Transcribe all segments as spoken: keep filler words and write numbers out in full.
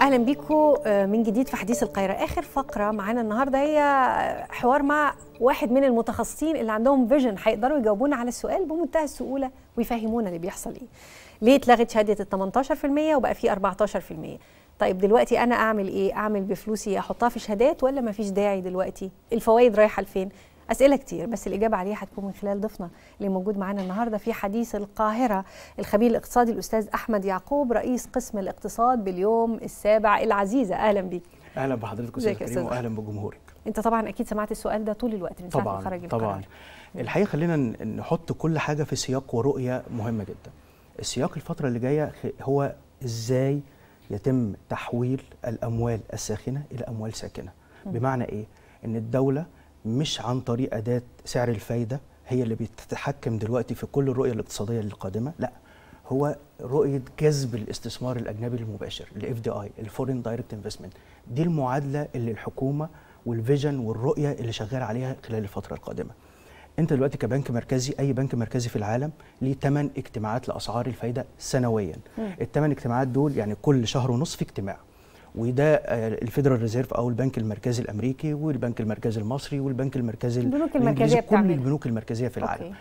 اهلا بيكم من جديد في حديث القاهرة. اخر فقرة معانا النهارده هي حوار مع واحد من المتخصصين اللي عندهم فيجن، هيقدروا يجاوبونا على السؤال بمنتهى السهولة ويفهمونا اللي بيحصل ايه. ليه اتلغت شهادة ال تمنتاشر في المية وبقى في اربعتاشر في المية؟ طيب دلوقتي انا اعمل ايه؟ اعمل بفلوسي احطها في شهادات ولا ما فيش داعي دلوقتي؟ الفوائد رايحة لفين؟ أسئلة كتير بس الإجابة عليها هتكون من خلال ضيفنا اللي موجود معانا النهارده في حديث القاهرة، الخبير الاقتصادي الأستاذ أحمد يعقوب رئيس قسم الاقتصاد باليوم السابع العزيزة. أهلا بيك. أهلا بحضرتك أستاذ كريم وأهلا بجمهورك. أنت طبعا أكيد سمعت السؤال ده طول الوقت من ساعة ما خرج القرار. طبعا الحقيقة خلينا نحط كل حاجة في سياق ورؤية مهمة جدا. السياق الفترة اللي جاية هو إزاي يتم تحويل الأموال الساخنة إلى أموال ساكنة. بمعنى إيه؟ إن الدولة مش عن طريق أداة سعر الفايدة هي اللي بتتحكم دلوقتي في كل الرؤية الاقتصادية القادمة، لا هو رؤية جذب الاستثمار الأجنبي المباشر ال إف دي آي الفورين دايركت انفستمنت، دي المعادلة اللي الحكومة والفيجن والرؤية اللي شغال عليها خلال الفترة القادمة. أنت دلوقتي كبنك مركزي، أي بنك مركزي في العالم ليه تمن اجتماعات لأسعار الفايدة سنويا. التمن اجتماعات دول يعني كل شهر ونصف اجتماع، وده الفيدرال ريزيرف او البنك المركزي الامريكي والبنك المركزي المصري والبنك المركزي الانجليزي، كل البنوك المركزيه في العالم.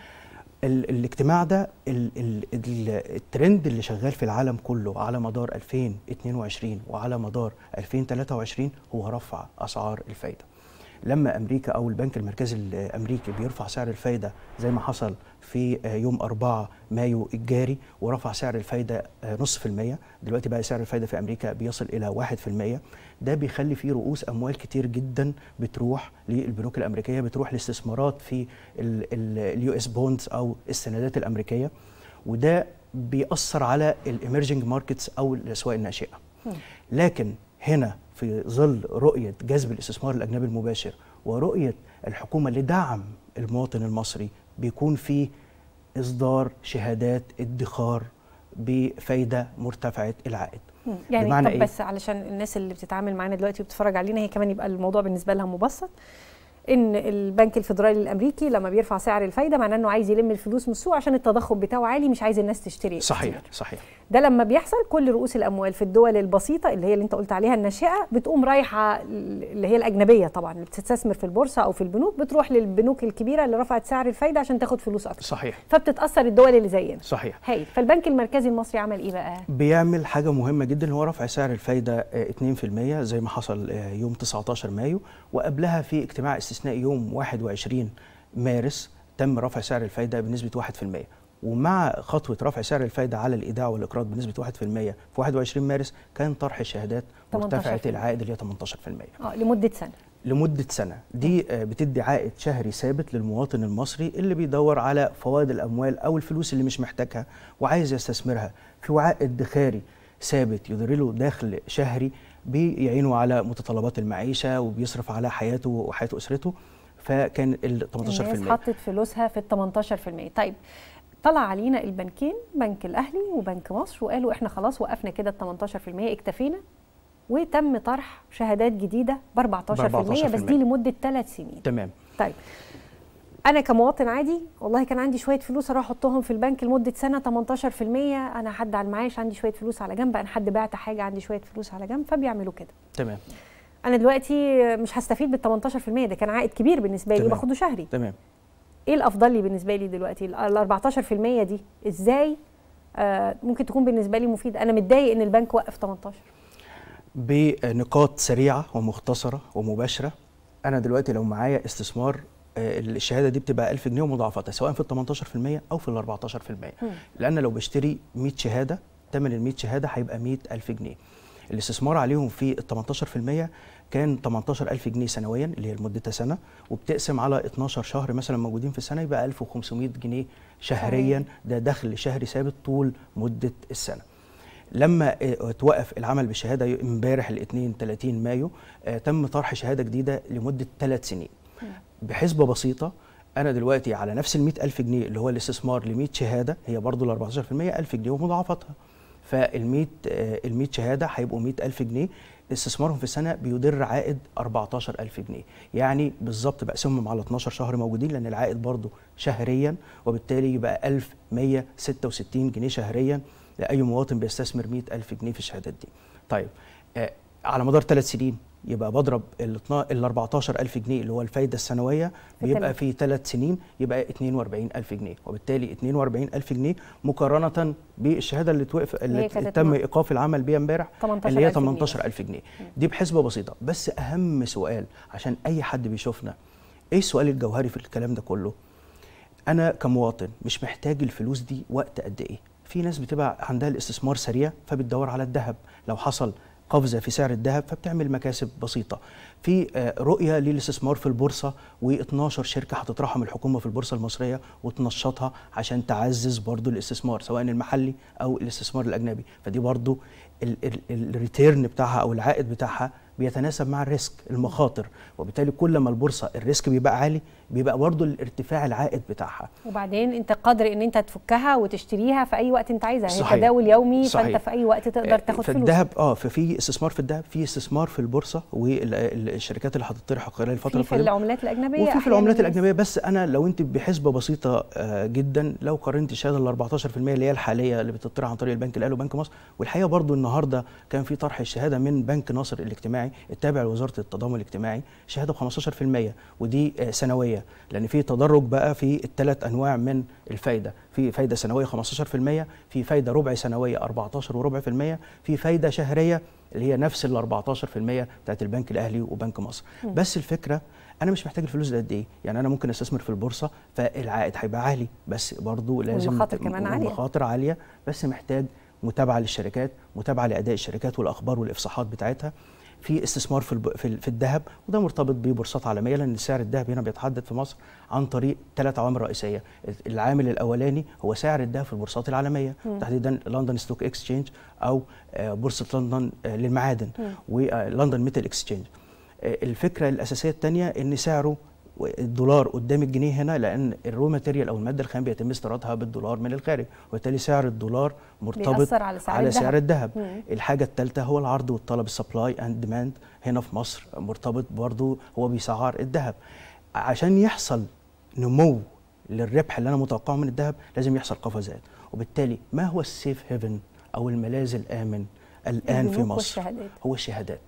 ال الاجتماع ده ال ال ال الترند اللي شغال في العالم كله على مدار الفين واتنين وعشرين وعلى مدار الفين وتلاته وعشرين هو رفع اسعار الفايده. لما امريكا او البنك المركزي الامريكي بيرفع سعر الفايده زي ما حصل في يوم اربعه مايو الجاري ورفع سعر الفايده نصف المية، دلوقتي بقى سعر الفايده في امريكا بيصل الى واحد في المية، ده بيخلي فيه رؤوس اموال كتير جدا بتروح للبنوك الامريكيه، بتروح للاستثمارات في اليو اس بوندز او السندات الامريكيه، وده بيأثر على الايمرجنج ماركتس او الاسواق الناشئه. لكن هنا في ظل رؤية جذب الاستثمار الأجنبي المباشر ورؤية الحكومة لدعم المواطن المصري بيكون في إصدار شهادات ادخار بفايدة مرتفعة العائد. يعني طب إيه؟ بس علشان الناس اللي بتتعامل معانا دلوقتي وبتتفرج علينا هي كمان يبقى الموضوع بالنسبة لها مبسط، إن البنك الفيدرالي الأمريكي لما بيرفع سعر الفايدة معناه إنه عايز يلم الفلوس من السوق عشان التضخم بتاعه عالي، مش عايز الناس تشتري. صحيح كتير. صحيح. ده لما بيحصل كل رؤوس الأموال في الدول البسيطة اللي هي اللي أنت قلت عليها الناشئة بتقوم رايحة، اللي هي الأجنبية طبعًا اللي بتستثمر في البورصة أو في البنوك، بتروح للبنوك الكبيرة اللي رفعت سعر الفايدة عشان تاخد فلوس أكتر. صحيح. فبتتأثر الدول اللي زينا. صحيح. هاي فالبنك المركزي المصري عمل إيه بقى؟ بيعمل حاجة مهمة جدًا، هو رفع سعر الفايدة اتنين في المية زي ما حصل يوم تسعتاشر مايو، وقبلها في اجتماع استثنائي يوم واحد وعشرين مارس تم رفع سعر الفايدة بنسبة واحد في المية، ومع خطوة رفع سعر الفايدة على الإيداع والإقراض بنسبة واحد في المية في واحد وعشرين مارس كان طرح الشهادات مرتفعة العائد اللي هي تمنتاشر في المية. اه لمدة سنة. لمدة سنة، دي بتدي عائد شهري ثابت للمواطن المصري اللي بيدور على فوائد الأموال أو الفلوس اللي مش محتاجها وعايز يستثمرها في وعاء ادخاري ثابت يدر له دخل شهري بيعينه على متطلبات المعيشة وبيصرف على حياته وحياة أسرته، فكان ال تمنتاشر في المية الناس حطت فلوسها في ال تمنتاشر في المية. طيب طلع علينا البنكين بنك الأهلي وبنك مصر وقالوا احنا خلاص وقفنا كده ال تمنتاشر في المية اكتفينا، وتم طرح شهادات جديدة ب اربعتاشر في المية بس دي لمدة تلات سنين. تمام. طيب أنا كمواطن عادي والله كان عندي شوية فلوس أروح أحطهم في البنك لمدة سنة تمنتاشر في المية، أنا حد على المعاش عندي شوية فلوس على جنب، أنا حد بعت حاجة عندي شوية فلوس على جنب، فبيعملوا كده. تمام. أنا دلوقتي مش هستفيد بال تمنتاشر في المية، ده كان عائد كبير بالنسبة لي باخده شهري. تمام. إيه الأفضل لي بالنسبة لي دلوقتي؟ ال اربعتاشر في المية دي إزاي آه ممكن تكون بالنسبة لي مفيدة؟ أنا متضايق إن البنك وقف تمنتاشر. بنقاط سريعة ومختصرة ومباشرة، أنا دلوقتي لو معايا استثمار الشهاده دي بتبقى الف جنيه ومضاعفتها سواء في ال تمنتاشر في المية او في ال اربعتاشر في المية، لان لو بشتري مية شهاده ثمن ال مية شهاده هيبقى مية الف جنيه. الاستثمار عليهم في ال تمنتاشر في المية كان تمنتاشر الف جنيه سنويا اللي هي لمدتها سنه، وبتقسم على اتناشر شهر مثلا موجودين في السنه يبقى الف وخمسمية جنيه شهريا، ده دخل شهري ثابت طول مده السنه. لما توقف العمل بالشهاده امبارح الاثنين تلاتين مايو تم طرح شهاده جديده لمده تلات سنين. بحسبة بسيطة أنا دلوقتي على نفس ال مية الف جنيه اللي هو الاستثمار ل مية شهادة هي برضه ال اربعتاشر في المية الف جنيه ومضاعفتها، فال مية شهادة هيبقوا مية الف جنيه استثمارهم في السنة بيدر عائد اربعتاشر الف جنيه، يعني بالظبط بقسمهم على اتناشر شهر موجودين لأن العائد برضه شهريا، وبالتالي يبقى الف ومية ستة وستين جنيه شهريا لأي مواطن بيستثمر مية الف جنيه في الشهادات دي. طيب على مدار ثلاث سنين يبقى بضرب ال أربعتاشر ألف جنيه اللي هو الفايده السنويه، بيبقى في ثلاث سنين يبقى اتنين وأربعين ألف جنيه، وبالتالي اتنين وأربعين ألف جنيه مقارنه بالشهاده اللي توقف اللي تم ايقاف العمل بيها امبارح اللي هي تمنتاشر ألف جنيه. دي بحسبه بسيطه، بس اهم سؤال عشان اي حد بيشوفنا ايه السؤال الجوهري في الكلام ده كله؟ انا كمواطن مش محتاج الفلوس دي وقت قد ايه؟ في ناس بتبقى عندها الاستثمار سريع فبتدور على الذهب، لو حصل قفزة في سعر الذهب فبتعمل مكاسب بسيطة. في رؤية للاستثمار في البورصة واتناشر شركة هتترحم الحكومة في البورصة المصرية وتنشطها عشان تعزز برضو الاستثمار سواء المحلي أو الاستثمار الأجنبي، فدي برضو الريتيرن بتاعها أو العائد بتاعها بيتناسب مع الريسك المخاطر، وبالتالي كل ما البورصه الريسك بيبقى عالي بيبقى برضو الارتفاع العائد بتاعها. وبعدين انت قادر ان انت تفكها وتشتريها في اي وقت انت عايزها، هي تداول يومي صحيح. فانت في اي وقت تقدر تاخد فلوس. فالذهب اه ففي استثمار في الذهب، في استثمار في البورصه والشركات اللي هتطرح خلال الفتره القادمه، في العملات الاجنبيه وفي في العملات الاجنبيه. بس انا لو انت بحسبه بسيطه جدا لو قارنت الشهاده ال أربعتاشر في المية اللي هي الحاليه اللي بتطرح عن طريق البنك الاهلي وبنك مصر، والحقيقه برضو النهارده كان في طرح الشهاده من بنك ناصر الاجتماعي التابع لوزاره التضامن الاجتماعي، شهاده ب خمستاشر في المية ودي سنويه، لان في تدرج بقى في الثلاث انواع من الفايده، في فايده سنويه خمستاشر في المية، في فايده ربع سنويه أربعتاشر وأربعة في المية، في فايده شهريه اللي هي نفس ال أربعتاشر في المية بتاعت البنك الاهلي وبنك مصر. م. بس الفكره انا مش محتاج الفلوس دي قد ايه؟ يعني انا ممكن استثمر في البورصه فالعائد هيبقى عالي، بس برضو لازم المخاطر كمان عاليه، المخاطر عاليه، بس محتاج متابعه للشركات، متابعه لاداء الشركات والاخبار والافصاحات بتاعتها. في استثمار في في الذهب، وده مرتبط ببورصات عالميه لان سعر الذهب هنا بيتحدد في مصر عن طريق ثلاث عوامل رئيسيه. العامل الاولاني هو سعر الذهب في البورصات العالميه، م. تحديدا لندن ستوك إكستشينج او بورصه لندن للمعادن ولندن ميتال إكستشينج. الفكره الاساسيه الثانيه ان سعره الدولار قدام الجنيه هنا، لان الرو ماتيريال او الماده الخام بيتم استيرادها بالدولار من الخارج، وبالتالي سعر الدولار مرتبط على سعر, على سعر الذهب. الحاجه الثالثه هو العرض والطلب، السبلاي اند ديماند هنا في مصر مرتبط برضو، هو بيسعر الذهب. عشان يحصل نمو للربح اللي انا متوقعه من الذهب لازم يحصل قفزات، وبالتالي ما هو السيف هيفن او الملاذ الامن الان في مصر؟ والشهادات. هو الشهادات.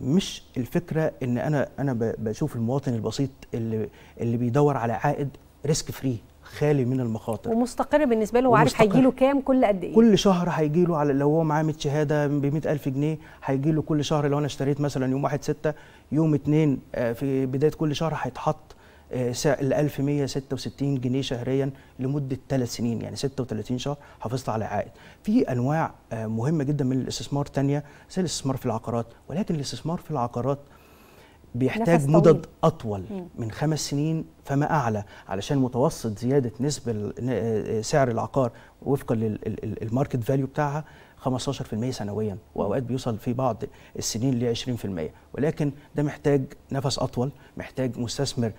مش الفكره ان انا انا بشوف المواطن البسيط اللي اللي بيدور على عائد ريسك فري خالي من المخاطر ومستقر بالنسبه له، وعارف هيجي له كام كل قد ايه، كل شهر هيجي له، على لو هو معاه مية شهاده ب مية ألف جنيه هيجي له كل شهر. لو انا اشتريت مثلا يوم واحد ستة يوم اتنين في بدايه كل شهر هيتحط ال ألف ومية وستة وستين جنيه شهريا لمده ثلاث سنين، يعني ستة وتلاتين شهر حافظت على عائد. في انواع مهمه جدا من الاستثمار ثانيه زي الاستثمار في العقارات، ولكن الاستثمار في العقارات بيحتاج مدد اطول من خمس سنين فما اعلى، علشان متوسط زياده نسبه سعر العقار وفقا للماركت فاليو بتاعها خمستاشر في المية سنويا، واوقات بيوصل في بعض السنين ل عشرين في المية، ولكن ده محتاج نفس اطول، محتاج مستثمر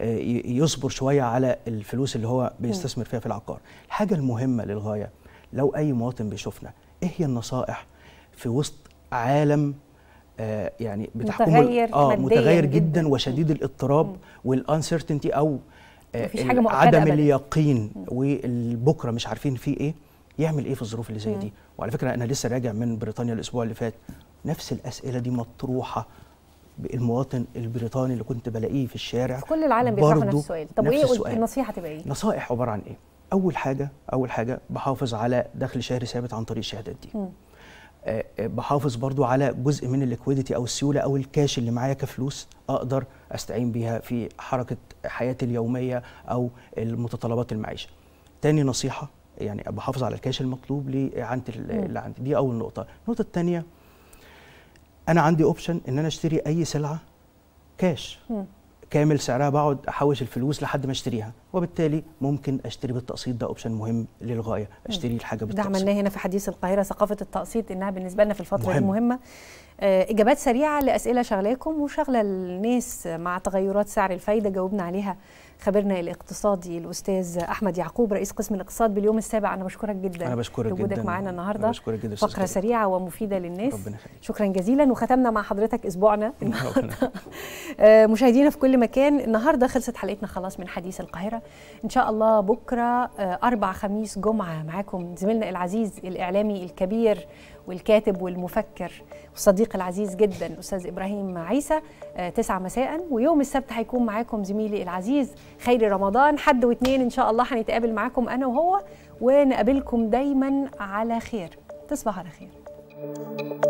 يصبر شوية على الفلوس اللي هو بيستثمر فيها في العقار. الحاجة المهمة للغاية لو أي مواطن بيشوفنا، إيه هي النصائح في وسط عالم آه يعني بتحكمه متغير, آه متغير جدا, جدا وشديد الاضطراب والانسرتينتي أو آه عدم اليقين والبكرة مش عارفين فيه إيه، يعمل إيه في الظروف اللي زي دي؟ وعلى فكرة أنا لسه راجع من بريطانيا الأسبوع اللي فات، نفس الأسئلة دي مطروحة. المواطن البريطاني اللي كنت بلاقيه في الشارع في كل العالم بيطرحوا نفس السؤال. طب ايه النصيحه تبقى ايه؟ نصائح عباره عن ايه؟ اول حاجه اول حاجه بحافظ على دخل شهري ثابت عن طريق الشهادات دي. م. أه بحافظ برضو على جزء من الليكويديتي او السيوله او الكاش اللي معايا كفلوس اقدر استعين بيها في حركه حياتي اليوميه او متطلبات المعيشه. تاني نصيحه يعني بحافظ على الكاش المطلوب لعنه اللي عندي، دي اول نقطه. النقطه الثانيه أنا عندي أوبشن إن أنا أشتري أي سلعة كاش م. كامل سعرها، بقعد أحوش الفلوس لحد ما أشتريها، وبالتالي ممكن أشتري بالتقسيط. ده أوبشن مهم للغاية، أشتري الحاجة بالتقسيط. ده عملناه هنا في حديث القاهرة، ثقافة التقسيط إنها بالنسبة لنا في الفترة مهم. دي مهمة. آه إجابات سريعة لأسئلة شغلاكم وشغلة الناس مع تغيرات سعر الفايدة، جاوبنا عليها خبيرنا الاقتصادي الاستاذ احمد يعقوب رئيس قسم الاقتصاد باليوم السابع. انا بشكرك جدا انا بشكرك جدا وجودك معانا النهارده، فقره سريعه ومفيده للناس، ربنا يخليك. شكرا جزيلا. وختمنا مع حضرتك اسبوعنا النهارده مشاهدينا في كل مكان، النهارده خلصت حلقتنا خلاص من حديث القاهره، إن شاء الله بكرة أربع خميس جمعة معاكم زميلنا العزيز الإعلامي الكبير والكاتب والمفكر والصديق العزيز جدا أستاذ إبراهيم عيسى تسعة مساء، ويوم السبت هيكون معاكم زميلي العزيز خيري رمضان. حد واثنين إن شاء الله هنتقابل معاكم أنا وهو، ونقابلكم دايما على خير. تصبحوا على خير.